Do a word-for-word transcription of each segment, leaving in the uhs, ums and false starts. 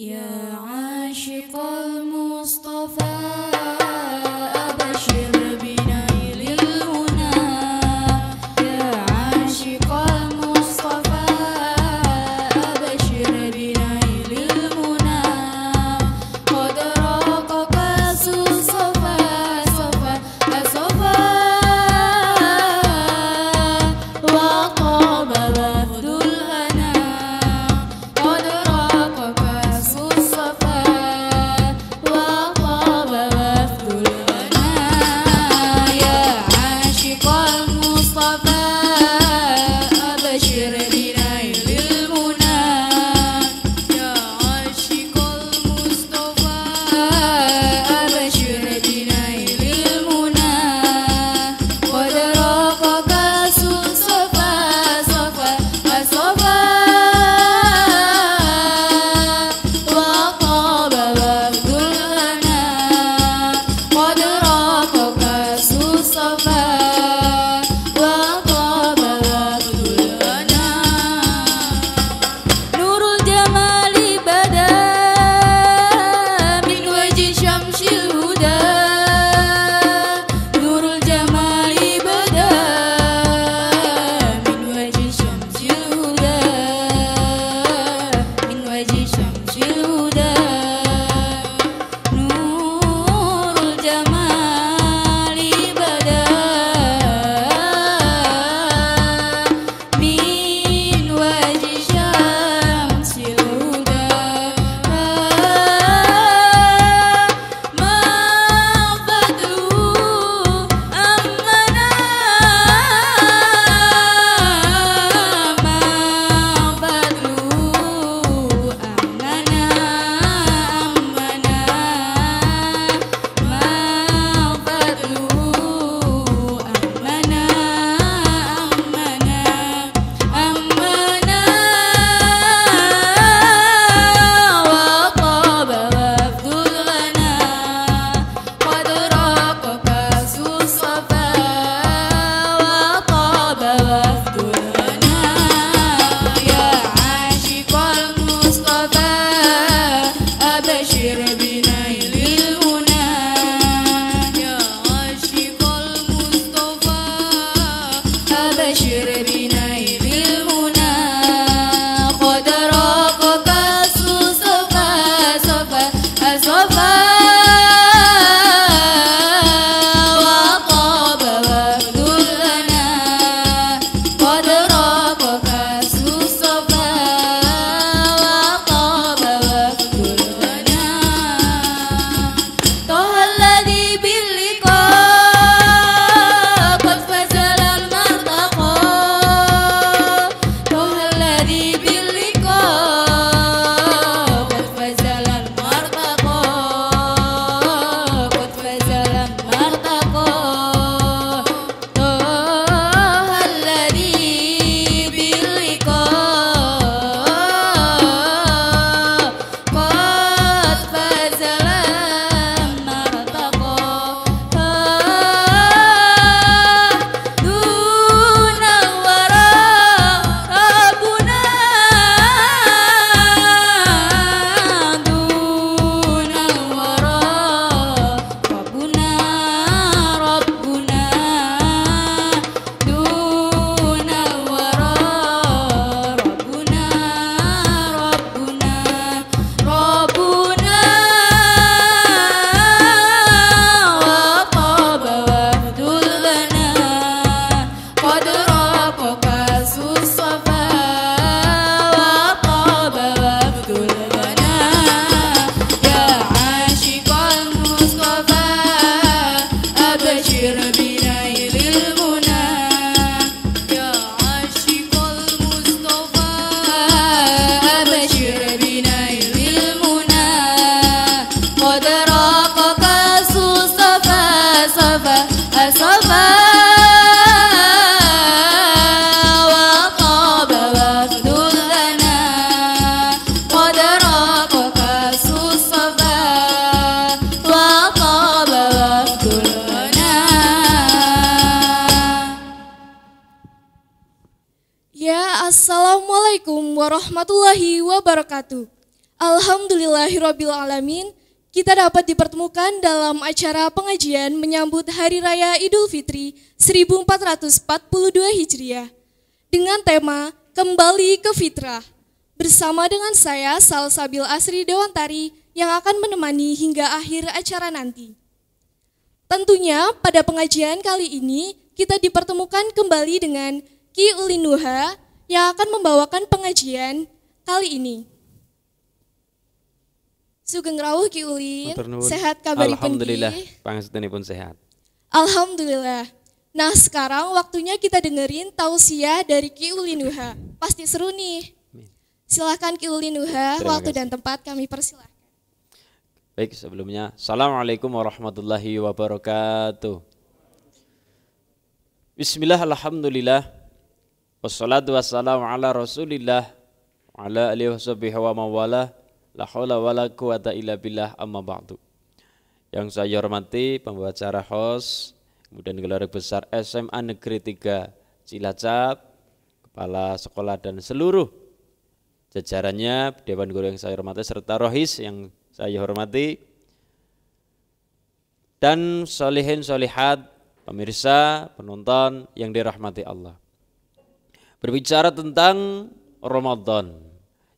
Ya ashiqal Mustafa Alhamdulillahirabbil alamin, kita dapat dipertemukan dalam acara pengajian menyambut Hari Raya Idul Fitri seribu empat ratus empat puluh dua Hijriah dengan tema Kembali ke Fitrah. Bersama dengan saya, Salsabil Asri Dewantari, yang akan menemani hingga akhir acara nanti. Tentunya pada pengajian kali ini kita dipertemukan kembali dengan Ki Ulin Nuha yang akan membawakan pengajian kali ini. Sugeng rawuh Ki Ulin, sehat kabaripun? Alhamdulillah, pangasuntenipun sehat. Alhamdulillah. Nah sekarang waktunya kita dengerin tausiah dari Ki Ulin Nuha. Pasti seru nih. Silahkan Ki Ulin Nuha, waktu dan tempat kami persilahkan. Baik, sebelumnya Assalamualaikum warahmatullahi wabarakatuh. Bismillah, alhamdulillah, wassalatu wassalamu ala rasulillah, ala alihi washabihi wa mawalah. La haula wala quwata illa billah, amma ba'du. Yang saya hormati pembawa acara Rohis, kemudian gelar besar S M A Negeri tiga Cilacap, kepala sekolah dan seluruh jajarannya, dewan guru yang saya hormati serta Rohis yang saya hormati, dan solihin solihat, pemirsa, penonton yang dirahmati Allah. Berbicara tentang Ramadan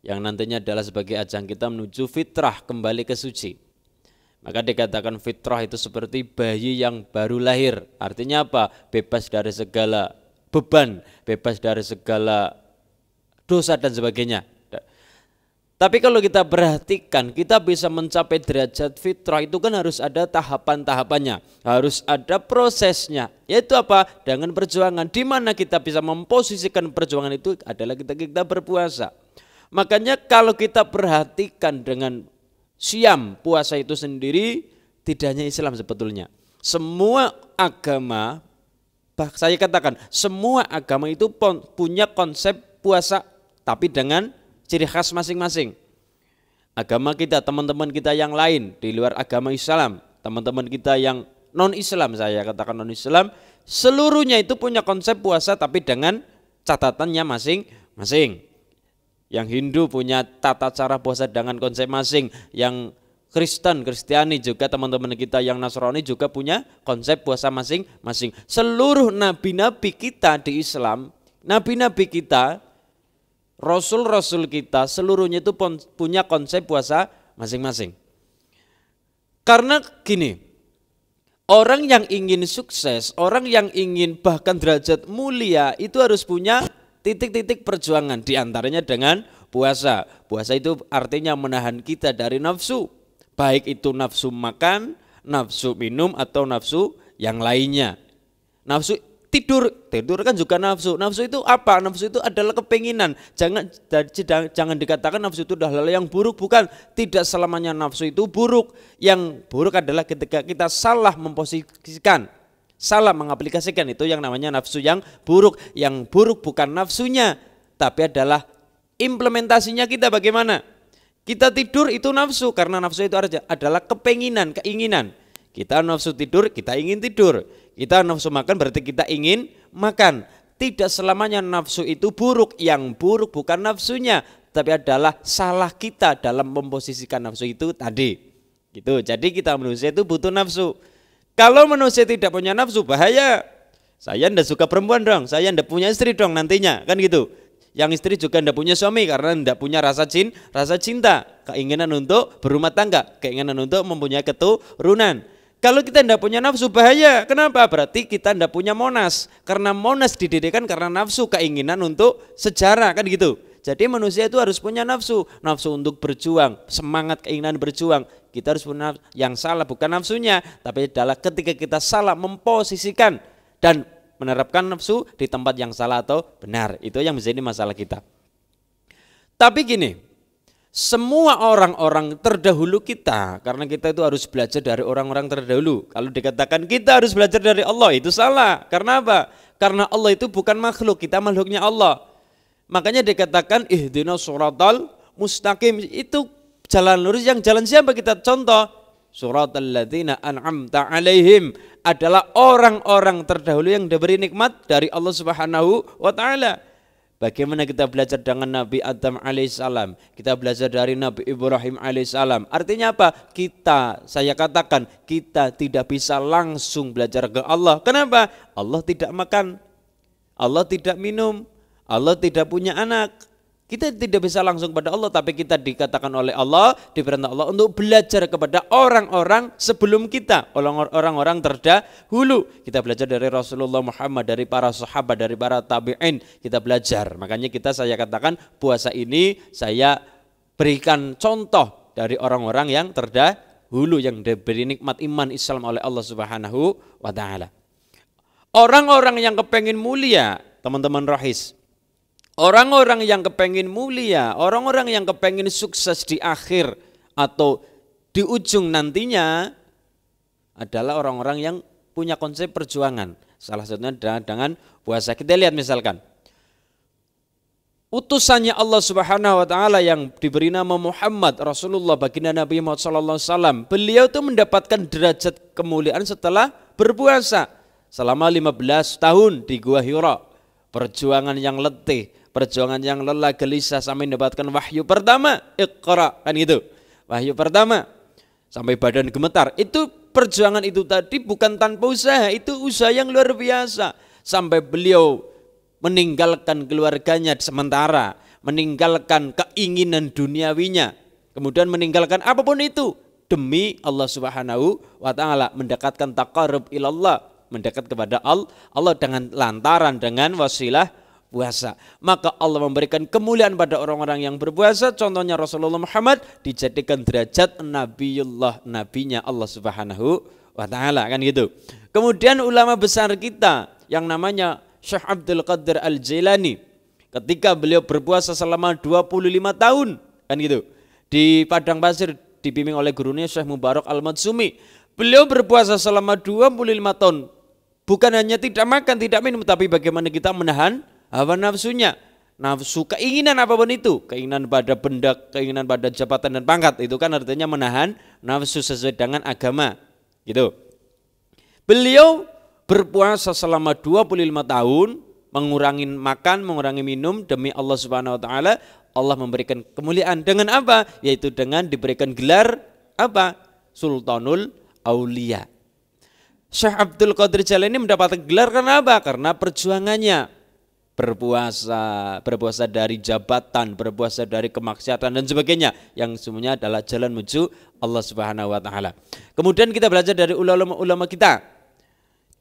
yang nantinya adalah sebagai ajang kita menuju fitrah, kembali ke suci. Maka dikatakan fitrah itu seperti bayi yang baru lahir. Artinya apa? Bebas dari segala beban, bebas dari segala dosa dan sebagainya. Tapi kalau kita perhatikan, kita bisa mencapai derajat fitrah itu kan harus ada tahapan-tahapannya, harus ada prosesnya. Yaitu apa? Dengan perjuangan. Di mana kita bisa memposisikan perjuangan itu adalah kita kita berpuasa. Makanya kalau kita perhatikan dengan siam, puasa itu sendiri, tidak hanya Islam sebetulnya. Semua agama, saya katakan semua agama itu punya konsep puasa, tapi dengan ciri khas masing-masing. Agama kita, teman-teman kita yang lain di luar agama Islam, teman-teman kita yang non-Islam, saya katakan non-Islam, seluruhnya itu punya konsep puasa tapi dengan catatannya masing-masing. Yang Hindu punya tata cara puasa dengan konsep masing, yang Kristen, Kristiani juga teman-teman kita yang Nasrani juga punya konsep puasa masing-masing. Seluruh nabi-nabi kita di Islam, nabi-nabi kita, rasul-rasul kita, seluruhnya itu punya konsep puasa masing-masing. Karena gini, orang yang ingin sukses, orang yang ingin bahkan derajat mulia itu harus punya titik-titik perjuangan, diantaranya dengan puasa. Puasa itu artinya menahan kita dari nafsu, baik itu nafsu makan, nafsu minum, atau nafsu yang lainnya. Nafsu tidur, tidur kan juga nafsu. Nafsu itu apa? Nafsu itu adalah kepenginan. Jangan jangan dikatakan nafsu itu adalah hal yang buruk, bukan. Tidak selamanya nafsu itu buruk. Yang buruk adalah ketika kita salah memposisikan, salah mengaplikasikan, itu yang namanya nafsu yang buruk. Yang buruk bukan nafsunya, tapi adalah implementasinya kita bagaimana. Kita tidur itu nafsu, karena nafsu itu adalah kepenginan, keinginan. Kita nafsu tidur, kita ingin tidur. Kita nafsu makan, berarti kita ingin makan. Tidak selamanya nafsu itu buruk. Yang buruk bukan nafsunya, tapi adalah salah kita dalam memposisikan nafsu itu tadi. Gitu. Jadi kita manusia itu butuh nafsu. Kalau manusia tidak punya nafsu, bahaya. Saya ndak suka perempuan dong, saya ndak punya istri dong nantinya, kan gitu. Yang istri juga ndak punya suami karena ndak punya rasa cin, rasa cinta, keinginan untuk berumah tangga, keinginan untuk mempunyai keturunan. Kalau kita ndak punya nafsu, bahaya. Kenapa? Berarti kita ndak punya monas, karena monas didirikan karena nafsu, keinginan untuk sejarah, kan gitu. Jadi manusia itu harus punya nafsu, nafsu untuk berjuang, semangat keinginan berjuang. Kita harus punya yang salah bukan nafsunya, tapi adalah ketika kita salah memposisikan dan menerapkan nafsu di tempat yang salah atau benar. Itu yang menjadi masalah kita. Tapi gini, semua orang-orang terdahulu kita, karena kita itu harus belajar dari orang-orang terdahulu. Kalau dikatakan kita harus belajar dari Allah, itu salah. Karena apa? Karena Allah itu bukan makhluk, kita makhluknya Allah. Makanya dikatakan ihdinas siratal mustaqim, itu jalan lurus. Yang jalan siapa? Kita contoh siratal ladzina an'amta alaihim, adalah orang-orang terdahulu yang diberi nikmat dari Allah Subhanahu wa taala. Bagaimana kita belajar dengan Nabi Adam alaihissalam? Kita belajar dari Nabi Ibrahim alaihissalam. Artinya apa? Kita, saya katakan, kita tidak bisa langsung belajar ke Allah. Kenapa? Allah tidak makan, Allah tidak minum, Allah tidak punya anak. Kita tidak bisa langsung kepada Allah, tapi kita dikatakan oleh Allah, diperintah Allah untuk belajar kepada orang-orang sebelum kita, orang-orang terdahulu. Kita belajar dari Rasulullah Muhammad, dari para sahabat, dari para tabi'in. Kita belajar. Makanya kita, saya katakan, puasa ini saya berikan contoh dari orang-orang yang terdahulu, yang diberi nikmat iman Islam oleh Allah Subhanahu wa Ta'ala. Orang-orang yang kepengen mulia, teman-teman rohis, orang-orang yang kepengen mulia, orang-orang yang kepengen sukses di akhir atau di ujung nantinya adalah orang-orang yang punya konsep perjuangan. Salah satunya adalah dengan puasa. Kita lihat misalkan utusannya Allah Subhanahu wa Ta'ala yang diberi nama Muhammad, Rasulullah, baginda Nabi Muhammad sallallahu alaihi wasallam. Beliau itu mendapatkan derajat kemuliaan setelah berpuasa selama lima belas tahun di Gua Hira. Perjuangan yang letih, perjuangan yang lelah, gelisah, sampai mendapatkan wahyu pertama, Iqra, kan gitu. Wahyu pertama, sampai badan gemetar. Itu perjuangan itu tadi bukan tanpa usaha, itu usaha yang luar biasa. Sampai beliau meninggalkan keluarganya sementara, meninggalkan keinginan duniawinya, kemudian meninggalkan apapun itu demi Allah Subhanahu wa Ta'ala, mendekatkan taqarrub ilallah, mendekat kepada Allah dengan lantaran dengan wasilah puasa. Maka Allah memberikan kemuliaan pada orang-orang yang berpuasa. Contohnya Rasulullah Muhammad dijadikan derajat Nabiullah, nabinya Allah Subhanahu wa Ta'ala, kan gitu. Kemudian ulama besar kita yang namanya Syekh Abdul Qadir al Jilani, ketika beliau berpuasa selama dua puluh lima tahun, kan gitu, di padang pasir dibimbing oleh gurunya Syekh Mubarok al Matsumi. Beliau berpuasa selama dua puluh lima tahun. Bukan hanya tidak makan, tidak minum, tapi bagaimana kita menahan hawa nafsunya. Nafsu, keinginan apapun itu, keinginan pada benda, keinginan pada jabatan dan pangkat, itu kan artinya menahan nafsu sesuai dengan agama, gitu. Beliau berpuasa selama dua puluh lima tahun, mengurangi makan, mengurangi minum demi Allah Subhanahu wa Ta'ala. Allah memberikan kemuliaan dengan apa? Yaitu dengan diberikan gelar apa? Sultanul Aulia. Syekh Abdul Qadir Jilani mendapatkan gelar karena apa? Karena perjuangannya, berpuasa, berpuasa dari jabatan, berpuasa dari kemaksiatan dan sebagainya, yang semuanya adalah jalan menuju Allah Subhanahu wa Ta'ala. Kemudian kita belajar dari ulama-ulama kita,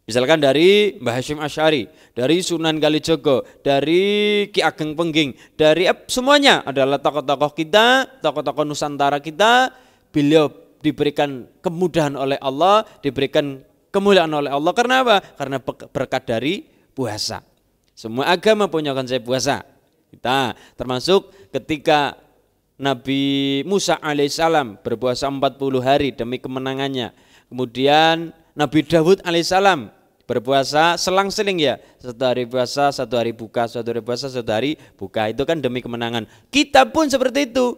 misalkan dari Mbah Hasyim Asy'ari, dari Sunan Kali Jogo, dari Ki Ageng Pengging, dari semuanya adalah tokoh-tokoh kita, tokoh-tokoh Nusantara kita. Beliau diberikan kemudahan oleh Allah, diberikan kemuliaan oleh Allah. Karena apa? Karena berkat dari puasa. Semua agama punya konsep puasa. Kita termasuk ketika Nabi Musa alaihissalam berpuasa empat puluh hari demi kemenangannya. Kemudian Nabi Dawud alaihissalam berpuasa selang-seling ya, satu hari puasa, satu hari buka, satu hari puasa, satu hari buka. Itu kan demi kemenangan. Kita pun seperti itu.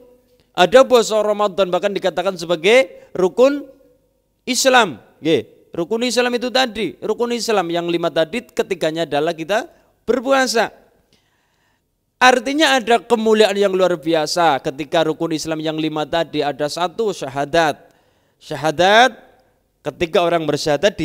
Ada puasa Ramadan bahkan dikatakan sebagai rukun Islam. Ye, rukun Islam itu tadi, rukun Islam yang lima tadi ketiganya adalah kita berpuasa. Artinya ada kemuliaan yang luar biasa ketika rukun Islam yang lima tadi ada satu syahadat. Syahadat ketika orang bersyahadat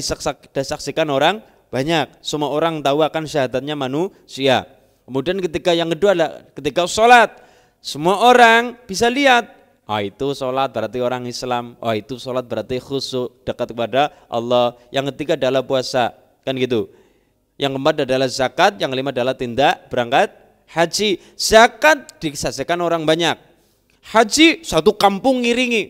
disaksikan orang banyak. Semua orang tahu akan syahadatnya manusia. Kemudian ketika yang kedua adalah ketika sholat. Semua orang bisa lihat, oh itu sholat berarti orang Islam, oh itu sholat berarti khusyuk dekat kepada Allah. Yang ketiga adalah puasa, kan gitu. Yang keempat adalah zakat, yang kelima adalah tindak berangkat haji. Zakat disaksikan orang banyak, haji satu kampung ngiringi,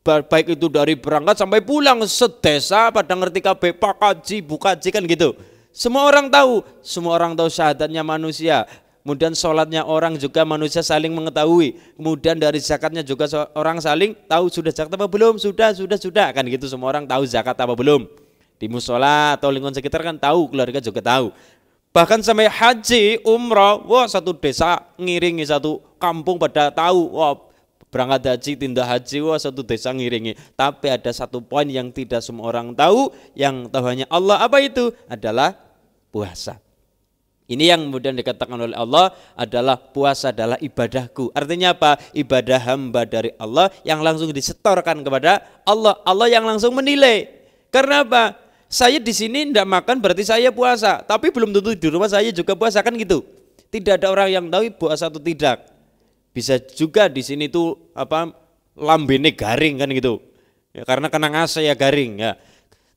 baik itu dari berangkat sampai pulang sedesa pada ngerti kabeh pak haji, buka haji, kan gitu. Semua orang tahu, semua orang tahu syahadatnya manusia. Kemudian sholatnya orang juga manusia saling mengetahui. Kemudian dari zakatnya juga orang saling tahu sudah zakat apa belum, sudah, sudah, sudah. Kan gitu, semua orang tahu zakat apa belum. Di mushola atau lingkungan sekitar kan tahu, keluarga juga tahu. Bahkan sampai haji, umroh, wah satu desa ngiringi, satu kampung pada tahu. Wah berangkat haji, tindak haji, wah satu desa ngiringi. Tapi ada satu poin yang tidak semua orang tahu, yang tahu hanya Allah. Apa itu? Adalah puasa. Ini yang kemudian dikatakan oleh Allah adalah puasa adalah ibadahku. Artinya apa? Ibadah hamba dari Allah yang langsung disetorkan kepada Allah. Allah yang langsung menilai. Karena apa? Saya di sini tidak makan berarti saya puasa. Tapi belum tentu di rumah saya juga puasa, kan gitu. Tidak ada orang yang tahu puasa atau tidak. Bisa juga di sini tuh apa lambene garing, kan gitu. Ya, karena kena ngasih ya garing ya.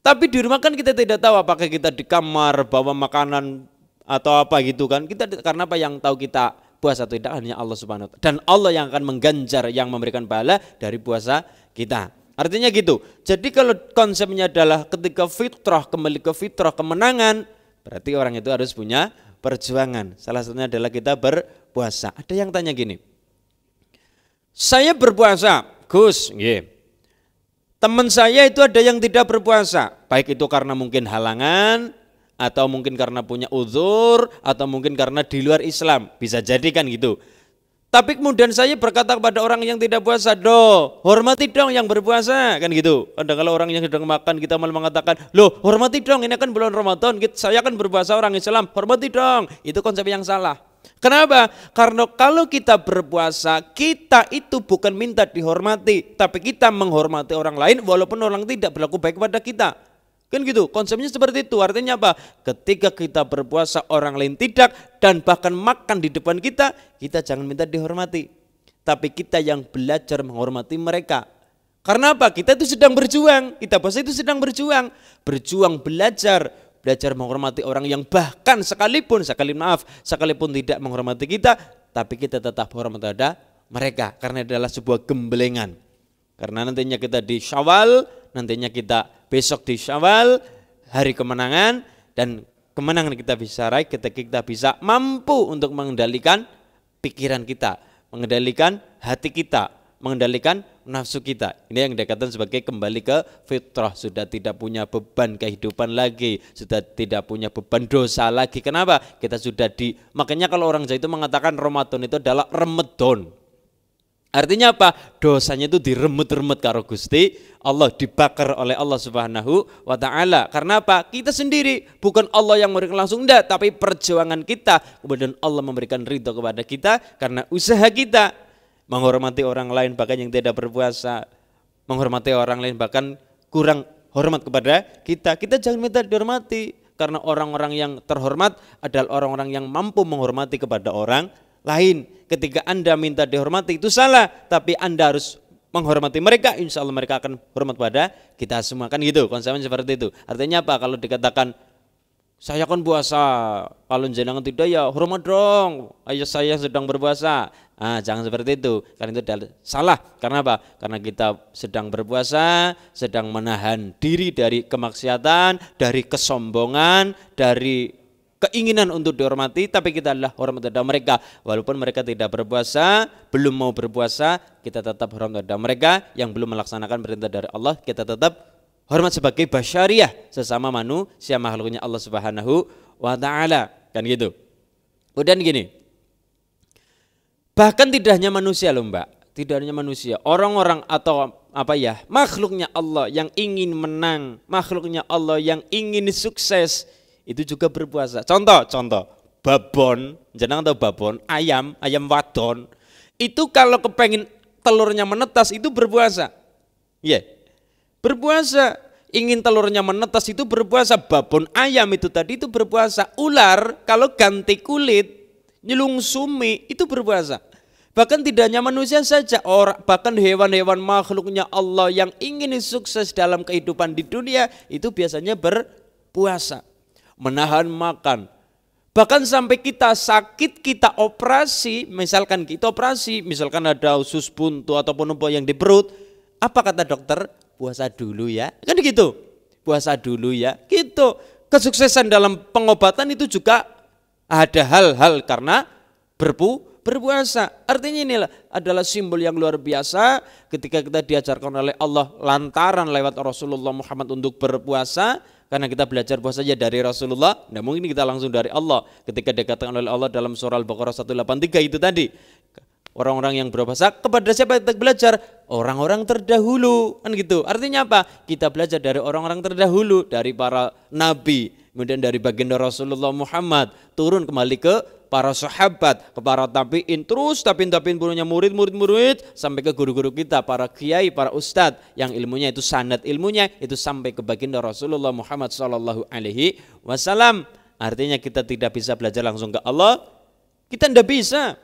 Tapi di rumah kan kita tidak tahu apakah kita di kamar bawa makanan atau apa gitu kan. Kita karena apa yang tahu kita puasa atau tidak hanya Allah Subhanahu wa taala, dan Allah yang akan mengganjar, yang memberikan pahala dari puasa kita. Artinya gitu. Jadi kalau konsepnya adalah ketika fitrah kembali ke fitrah kemenangan, berarti orang itu harus punya perjuangan. Salah satunya adalah kita berpuasa. Ada yang tanya gini. Saya berpuasa, Gus, nggih. Teman saya itu ada yang tidak berpuasa, baik itu karena mungkin halangan, atau mungkin karena punya uzur, atau mungkin karena di luar Islam, bisa jadi kan gitu. Tapi kemudian saya berkata kepada orang yang tidak puasa, "Doh, hormati dong yang berpuasa," kan gitu. Ada kalau orang yang sedang makan kita malah mengatakan, "Loh, hormati dong, ini kan bulan Ramadan, saya kan berpuasa orang Islam, hormati dong." Itu konsep yang salah. Kenapa? Karena kalau kita berpuasa, kita itu bukan minta dihormati, tapi kita menghormati orang lain walaupun orang tidak berlaku baik kepada kita. Kan gitu, konsepnya seperti itu. Artinya apa? Ketika kita berpuasa orang lain tidak, dan bahkan makan di depan kita, kita jangan minta dihormati, tapi kita yang belajar menghormati mereka. Karena apa? Kita itu sedang berjuang, kita puasa itu sedang berjuang. Berjuang belajar, belajar menghormati orang yang bahkan sekalipun, sekali maaf, sekalipun tidak menghormati kita, tapi kita tetap hormat terhadap mereka. Karena adalah sebuah gembelengan. Karena nantinya kita di Syawal, nantinya kita besok di Syawal, hari kemenangan, dan kemenangan kita bisa raih ketika kita bisa mampu untuk mengendalikan pikiran kita, mengendalikan hati kita, mengendalikan nafsu kita. Ini yang dikatakan sebagai kembali ke fitrah, sudah tidak punya beban kehidupan lagi, sudah tidak punya beban dosa lagi. Kenapa? Kita sudah di, makanya kalau orang Jawa itu mengatakan Ramadan itu adalah remedon. Artinya apa? Dosanya itu diremut-remut karo Gusti Allah, dibakar oleh Allah Subhanahu wa taala. Karena apa? Kita sendiri, bukan Allah yang memberikan langsung, enggak, tapi perjuangan kita. Kemudian Allah memberikan ridho kepada kita karena usaha kita menghormati orang lain bahkan yang tidak berpuasa, menghormati orang lain bahkan kurang hormat kepada kita. Kita jangan minta dihormati, karena orang-orang yang terhormat adalah orang-orang yang mampu menghormati kepada orang lain. Ketika Anda minta dihormati itu salah, tapi Anda harus menghormati mereka, insya Allah mereka akan hormat pada kita semua, kan gitu, konsepnya seperti itu. Artinya apa? Kalau dikatakan saya kan puasa, kalau jenengan tidak ya hormat dong, ayo saya sedang berpuasa. Nah, jangan seperti itu, karena itu salah. Karena apa? Karena kita sedang berpuasa, sedang menahan diri dari kemaksiatan, dari kesombongan, dari keinginan untuk dihormati, tapi kita adalah hormat terhadap mereka. Walaupun mereka tidak berpuasa, belum mau berpuasa, kita tetap hormat terhadap mereka. Yang belum melaksanakan perintah dari Allah, kita tetap hormat sebagai basyariah, sesama manusia makhluknya Allah Subhanahu wa taala, kan gitu. Kemudian gini, bahkan tidak hanya manusia loh mbak, tidak hanya manusia, orang-orang atau apa ya, makhluknya Allah yang ingin menang, makhluknya Allah yang ingin sukses, itu juga berpuasa. Contoh, contoh, babon, jenengan tahu babon, ayam, ayam wadon, itu kalau kepengen telurnya menetas itu berpuasa, ya, yeah. berpuasa. Ingin telurnya menetas itu berpuasa. Babon ayam itu tadi itu berpuasa. Ular kalau ganti kulit, nyelungsumi itu berpuasa. Bahkan tidak hanya manusia saja, orang bahkan hewan-hewan makhluknya Allah yang ingin sukses dalam kehidupan di dunia itu biasanya berpuasa. Menahan makan, bahkan sampai kita sakit, kita operasi, misalkan kita operasi, misalkan ada usus buntu ataupun apa yang di perut, apa kata dokter? Puasa dulu ya, kan gitu, puasa dulu ya, gitu. Kesuksesan dalam pengobatan itu juga ada hal-hal karena berpu berpuasa. Artinya inilah adalah simbol yang luar biasa ketika kita diajarkan oleh Allah lantaran lewat Rasulullah Muhammad untuk berpuasa. Karena kita belajar puasa saja dari Rasulullah, tidak mungkin kita langsung dari Allah. Ketika dikatakan oleh Allah dalam surah Al-Baqarah seratus delapan puluh tiga itu tadi, Orang-orang yang berpuasa kepada siapa kita belajar? Orang-orang terdahulu, kan gitu. Artinya apa? Kita belajar dari orang-orang terdahulu, dari para nabi, kemudian dari baginda Rasulullah Muhammad, turun kembali ke para sahabat, ke para tabiin, terus tabiin-tabiin punya murid-murid-murid sampai ke guru-guru kita, para kiai, para ustadz yang ilmunya itu sanad ilmunya itu sampai ke baginda Rasulullah Muhammad Sallallahu Alaihi Wasallam. Artinya kita tidak bisa belajar langsung ke Allah, kita tidak bisa.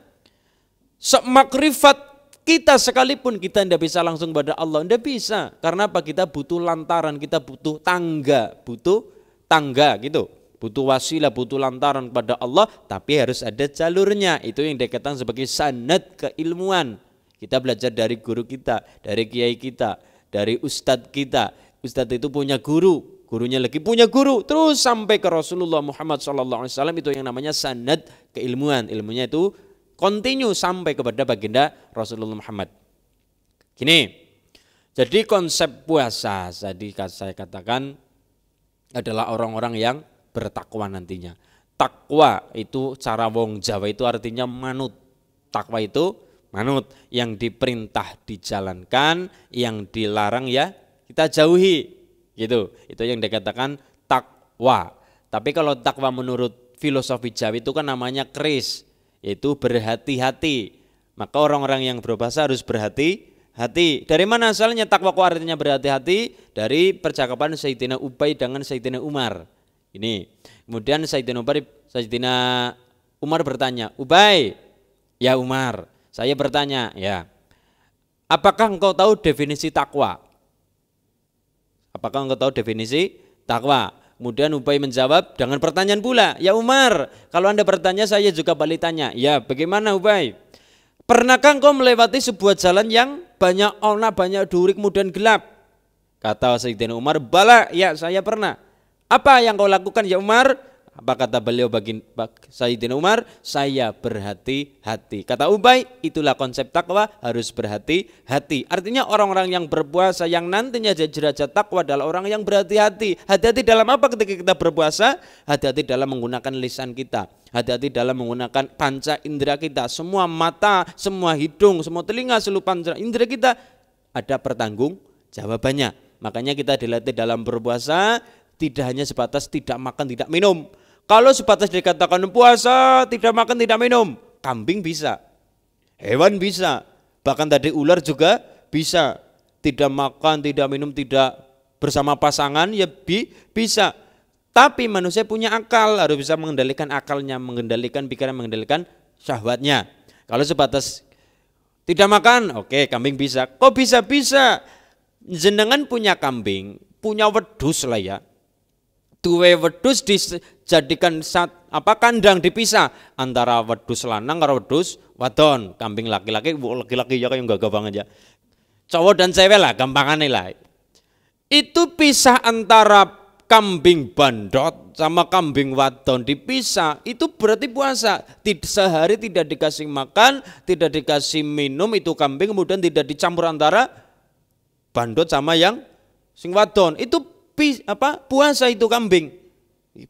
Semakrifat kita sekalipun kita tidak bisa langsung pada Allah, tidak bisa. Karena apa? Kita butuh lantaran, kita butuh tangga, butuh tangga gitu. Butuh wasilah, butuh lantaran kepada Allah, tapi harus ada jalurnya. Itu yang dikatakan sebagai sanad keilmuan. Kita belajar dari guru kita, dari kiai kita, dari ustadz kita. Ustadz itu punya guru, gurunya lagi punya guru, terus sampai ke Rasulullah Muhammad Sallallahu Alaihi Wasallam. Itu yang namanya sanad keilmuan. Ilmunya itu kontinu sampai kepada baginda Rasulullah Muhammad. Gini, jadi konsep puasa, jadi saya katakan adalah orang-orang yang bertakwa nantinya. Takwa itu cara wong Jawa itu artinya manut. Takwa itu manut, yang diperintah dijalankan, yang dilarang ya kita jauhi gitu. Itu yang dikatakan takwa. Tapi kalau takwa menurut filosofi Jawa itu kan namanya keris, yaitu berhati-hati. Maka orang-orang yang berbahasa harus berhati-hati. Dari mana asalnya takwa ku artinya berhati-hati? Dari percakapan Sayyidina Ubay dengan Sayyidina Umar. Ini kemudian Sayyidina Umar, Sayyidina Umar bertanya, Ubay, ya Umar, saya bertanya, ya, apakah engkau tahu definisi takwa? Apakah engkau tahu definisi takwa? Kemudian Ubay menjawab dengan pertanyaan pula, ya Umar, kalau anda bertanya saya juga balik tanya, ya bagaimana Ubay? Pernahkah engkau melewati sebuah jalan yang banyak ona, banyak duri, kemudian gelap? Kata Sayyidina Umar, bala, ya saya pernah. Apa yang kau lakukan ya Umar? Apa kata beliau bagi Sayyidina Umar? Saya berhati-hati. Kata Ubay, itulah konsep takwa, harus berhati-hati. Artinya orang-orang yang berpuasa yang nantinya derajat takwa adalah orang yang berhati-hati. Hati-hati dalam apa ketika kita berpuasa? Hati-hati dalam menggunakan lisan kita. Hati-hati dalam menggunakan panca indera kita. Semua mata, semua hidung, semua telinga, seluruh panca indera kita ada pertanggung jawabannya. Makanya kita dilatih dalam berpuasa tidak hanya sebatas tidak makan, tidak minum. Kalau sebatas dikatakan puasa, tidak makan, tidak minum, kambing bisa, hewan bisa, bahkan tadi ular juga bisa. Tidak makan, tidak minum, tidak bersama pasangan, ya bi, bisa. Tapi manusia punya akal, harus bisa mengendalikan akalnya, mengendalikan pikiran, mengendalikan syahwatnya. Kalau sebatas tidak makan, oke, kambing bisa. Kok bisa-bisa? Jenengan punya kambing, punya wedhus lah ya. Dua wedhus dijadikan sat, apa kandang dipisah antara wedhus lanang karo wedhus wadon. Kambing laki-laki, laki-laki ya kayak enggak gampang aja. Cowok dan cewek lah gampangane lah. Itu pisah antara kambing bandot sama kambing wadon dipisah. Itu berarti puasa. Tid, sehari tidak dikasih makan, tidak dikasih minum itu kambing, kemudian tidak dicampur antara bandot sama yang sing wadon. Itu apa puasa itu kambing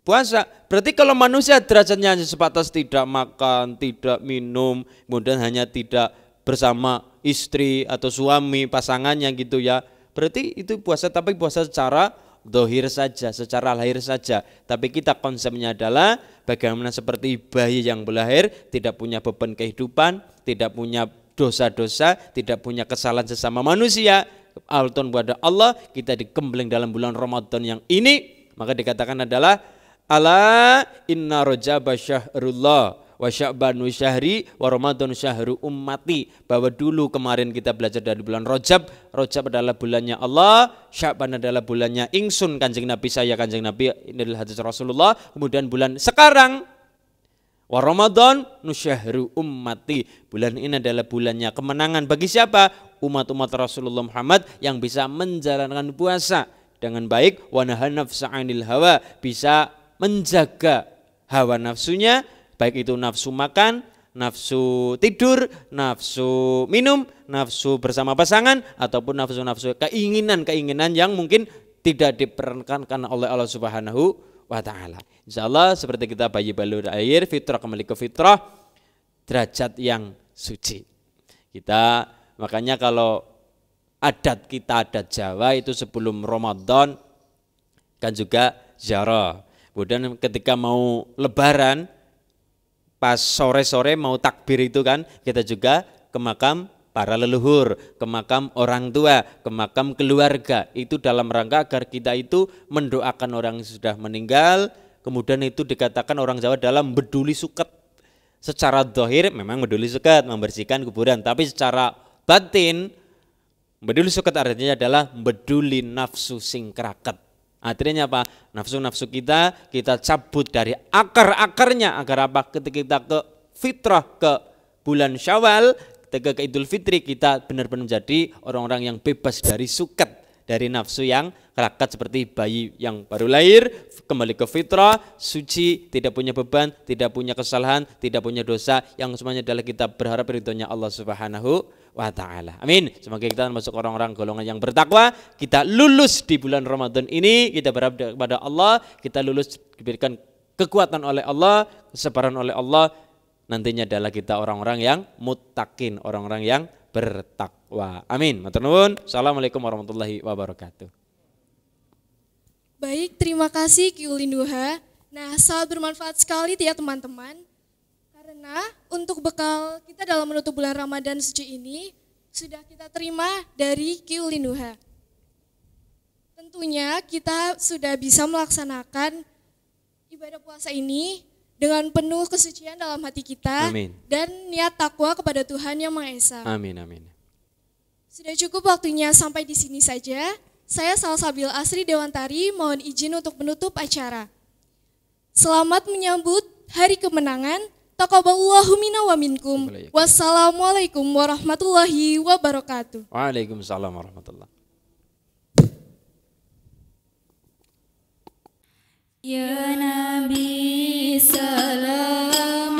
puasa. Berarti kalau manusia derajatnya hanya sebatas tidak makan, tidak minum, kemudian hanya tidak bersama istri atau suami pasangannya gitu ya, berarti itu puasa, tapi puasa secara dohir saja, secara lahir saja. Tapi kita konsepnya adalah bagaimana seperti bayi yang berlahir tidak punya beban kehidupan, tidak punya dosa-dosa, tidak punya kesalahan sesama manusia. Alton kepada Allah, kita dikembleng dalam bulan Ramadan yang ini. Maka dikatakan adalah ala inna rajaba syahrullah wa sya'banu syahri wa ramadhan syahru ummati. Bahwa dulu kemarin kita belajar dari bulan Rajab. Rajab adalah bulannya Allah, Sya'ban adalah bulannya ingsun kanjeng Nabi, saya kanjeng Nabi, ini adalah hadis Rasulullah. Kemudian bulan sekarang wa ramadhan nusyahru ummati, bulan ini adalah bulannya kemenangan bagi siapa? Umat-umat Rasulullah Muhammad yang bisa menjalankan puasa dengan baik, wanahan nafsa anil hawa, bisa menjaga hawa nafsunya, baik itu nafsu makan, nafsu tidur, nafsu minum, nafsu bersama pasangan, ataupun nafsu-nafsu keinginan-keinginan yang mungkin tidak diperkenankan oleh Allah Subhanahu wa taala. Insyaallah seperti kita bayi balur air, fitrah kembali ke fitrah, derajat yang suci. Kita makanya kalau adat kita, adat Jawa itu sebelum Ramadan kan juga ziarah. Kemudian ketika mau lebaran pas sore-sore mau takbir itu kan kita juga ke makam para leluhur, ke makam orang tua, ke makam keluarga. Itu dalam rangka agar kita itu mendoakan orang yang sudah meninggal. Kemudian itu dikatakan orang Jawa dalam beduli suket. Secara zahir memang beduli suket membersihkan kuburan, tapi secara batin beduli suket artinya adalah beduli nafsu singkraket. Artinya apa? Nafsu-nafsu kita kita cabut dari akar-akarnya agar apa? Ketika kita ke fitrah, ke bulan Syawal, ketika ke Idul Fitri kita benar-benar menjadi orang-orang yang bebas dari suket, dari nafsu yang kerakat seperti bayi yang baru lahir, kembali ke fitrah, suci, tidak punya beban, tidak punya kesalahan, tidak punya dosa, yang semuanya adalah kita berharap ridhonya Allah Subhanahu wa ta'ala. Amin. Semoga kita masuk orang-orang golongan yang bertakwa. Kita lulus di bulan Ramadan ini, kita berharap kepada Allah, kita lulus diberikan kekuatan oleh Allah, kesabaran oleh Allah. Nantinya adalah kita orang-orang yang muttaqin, orang-orang yang bertakwa. Amin. Matur nuwun. Assalamualaikum warahmatullahi wabarakatuh. Baik, terima kasih Ki Ulin Nuha. Nah, sangat bermanfaat sekali ya teman-teman. Karena untuk bekal kita dalam menutup bulan Ramadan suci ini sudah kita terima dari Ki Ulin Nuha. Tentunya kita sudah bisa melaksanakan ibadah puasa ini dengan penuh kesucian dalam hati kita. Amin. Dan niat takwa kepada Tuhan Yang Maha Esa. Amin, amin. Sudah cukup waktunya sampai di sini saja. Saya Salsabil Asri Dewantari mohon izin untuk menutup acara. Selamat menyambut Hari Kemenangan. Taqabbalallahu minna wa minkum. Wassalamualaikum warahmatullahi wabarakatuh. Waalaikumsalam warahmatullahi wabarakatuh. Ya Nabi salam